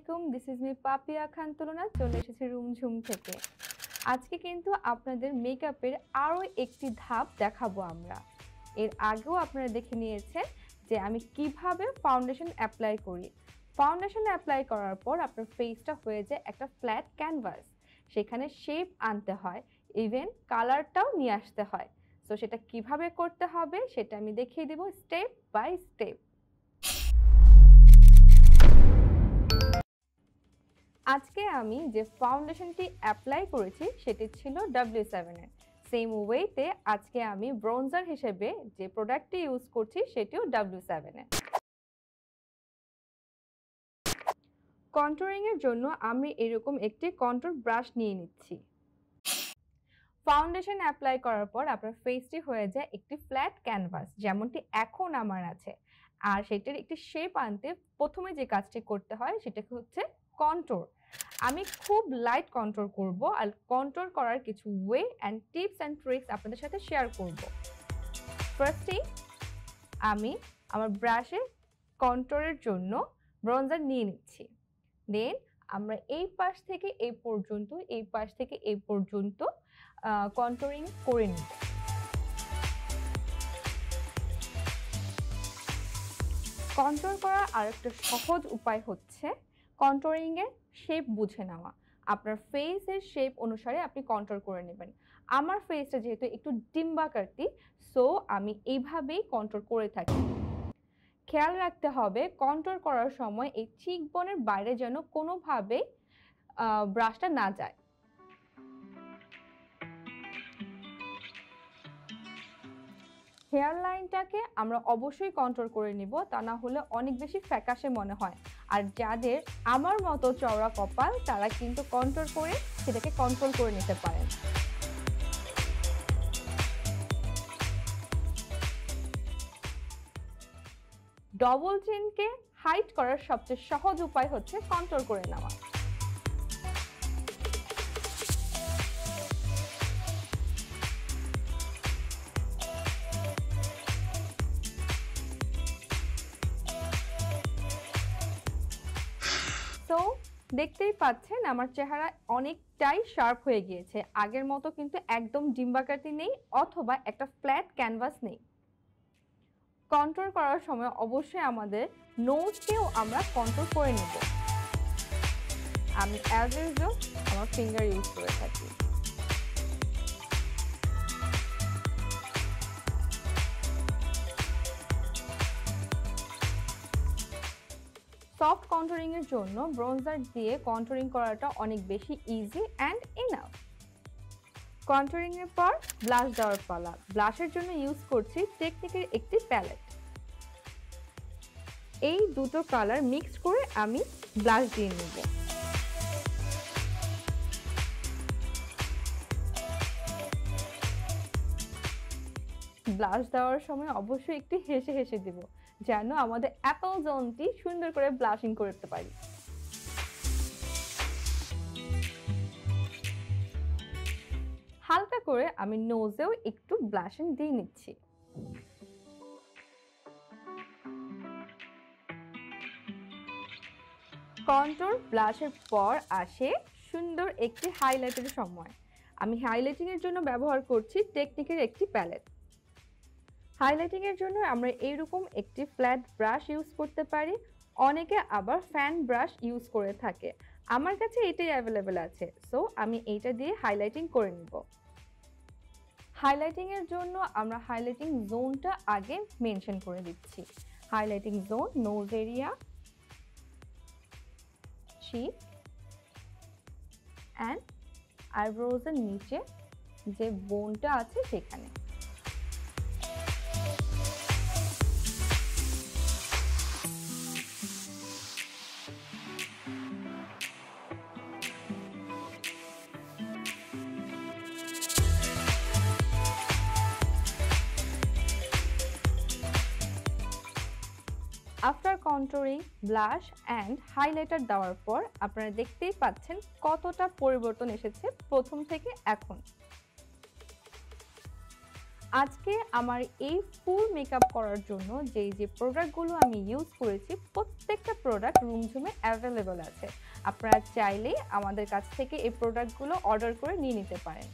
আলাইকুম, this is me Papiya Khan Tulona. চলে এসেছি রুমঝুম থেকে। আজকে কিন্তু আপনাদের মেকআপের আরও একটি ধাপ দেখাবো। আমরা এর আগেও আপনারা দেখে নিয়েছেন যে আমি কিভাবে ফাউন্ডেশন অ্যাপ্লাই করি। ফাউন্ডেশন অ্যাপ্লাই করার পর আপনার ফেসটা হয়ে যায় একটা ফ্ল্যাট ক্যানভাস, সেখানে শেপ আনতে হয়, ইভেন কালারটাও নিয়ে আসতে হয়। সো সেটা কিভাবে করতে হবে সেটা আমি দেখিয়ে দেব স্টেপ বাই স্টেপ। আজকে আমি যে ফাউন্ডেশনটি অ্যাপ্লাই করেছি সেটি ছিল W7 এর। সেম ওয়েতে আজকে আমি ব্রোঞ্জার হিসেবে যে প্রোডাক্টটি ইউজ করছি সেটিও W7 এর। কন্ট্রোরিংয়ের জন্য আমি এরকম একটি কন্ট্রোর ব্রাশ নিয়ে নিচ্ছি। ফাউন্ডেশন অ্যাপ্লাই করার পর আপনার ফেসটি হয়ে যায় একটি ফ্ল্যাট ক্যানভাস, যেমনটি এখন আমার আছে। আর সেটার একটি শেপ আনতে প্রথমে যে কাজটি করতে হয় সেটাকে হচ্ছে কন্ট্রোর। আমি খুব লাইট কন্ট্রোল করব, আর কন্ট্রোল করার কিছু way and tips and tricks আপনাদের সাথে শেয়ার করব। ফার্স্টেই আমি আমার ব্রাশে কন্ট্রোলের জন্য ব্রঞ্জার নিয়ে নিচ্ছি। দেন আমরা এই পাশ থেকে এই পর্যন্ত, এই পাশ থেকে এই পর্যন্ত কন্ট্রোলিং করে নিই। কন্ট্রোল করার আরেকটা সহজ উপায় হচ্ছে কন্ট্রোলিংয়ের শেপ বুঝে নেওয়া। আপনার ফেসের শেপ অনুসারে আপনি কন্ট্রোল করে নেবেন। আমার ফেসটা যেহেতু একটু ডিম্বাকৃতি, সো আমি এইভাবেই কন্ট্রোল করে থাকি। খেয়াল রাখতে হবে কন্ট্রোল করার সময় এই চিক বোনের বাইরে যেন কোনোভাবেই ব্রাশটা না যায়। হেয়ার লাইনটাকে আমরা অবশ্যই কন্ট্রোল করে নিব, তা না হলে অনেক বেশি ফ্যাকাশে মনে হয়। আর যাদের আমার মতো চওড়া কপাল তারা কিন্তু কন্ট্রোল করে সেটাকে কন্ট্রোল করে নিতে পারেন। ডবল চিনকে হাইড করার সবচেয়ে সহজ উপায় হচ্ছে কন্ট্রোল করে নেওয়া। তো দেখতেই পাচ্ছেন আমার চেহারা অনেকটাই শার্প হয়ে গিয়েছে। আগের মতো কিন্তু একদম ডিম্বাকৃতি নেই, অথবা একটা ফ্ল্যাট ক্যানভাস নেই। কন্ট্রোল করার সময় অবশ্যই আমাদের নোজকেও আমরা কন্ট্রোল করে নেব। আমি অ্যাজ ইউজুয়াল আমার ফিঙ্গার ইউজ করে থাকি। সফট কন্ট্রোলিংয়ের জন্য ব্রোঞ্জার দিয়ে কন্ট্রোলিং করাটা অনেক বেশি ইজি অ্যান্ড এনাফ। কন্ট্রোলিংয়ের পর ব্লাশ দেওয়ার পালা। ব্লাশের জন্য ইউজ করছি টেকনিকের একটি প্যালেট। এই দুটো কালার মিক্স করে আমি ব্লাশ দিয়ে নেব। ব্লাশ দেওয়ার সময় অবশ্যই একটু হেসে হেসে দেব, যেন আমাদের অ্যাপল জোনটি সুন্দর করে ব্লাশিং করতে পারি। হালকা করে আমি নোজেও একটু ব্লাশিং দিয়ে নিচ্ছি। কন্ট্রোল ব্লাশের পর আসে সুন্দর একটি হাইলাইটের সময়। আমি হাইলাইটিংয়ের জন্য ব্যবহার করছি টেকনিকের একটি প্যালেট। হাইলাইটিংয়ের জন্য আমরা এইরকম একটি ফ্ল্যাট ব্রাশ ইউজ করতে পারি। অনেকে আবার ফ্যান ব্রাশ ইউজ করে থাকে, আমার কাছে এটাই অ্যাভেলেবেল আছে। সো আমি এইটা দিয়ে হাইলাইটিং করে নিব। হাইলাইটিংয়ের জন্য আমরা হাইলাইটিং জোনটা আগে মেনশন করে দিচ্ছি। Highlighting zone nose area, cheek and আইব্রোজের নিচে যে বোনটা আছে সেখানে। After controlling blush and highlighter দেওয়ার পর আপনারা দেখতেই পাচ্ছেন কতটা পরিবর্তন এসেছে প্রথম থেকে এখন। আজকে আমার এই ফুল মেকআপ করার জন্য যেই যে প্রোডাক্টগুলো আমি ইউজ করেছি প্রত্যেকটা প্রোডাক্ট রুমঝুমে অ্যাভেলেবল আছে। আপনারা চাইলেই আমাদের কাছ থেকে এই প্রোডাক্টগুলো অর্ডার করে নিয়ে নিতে পারেন।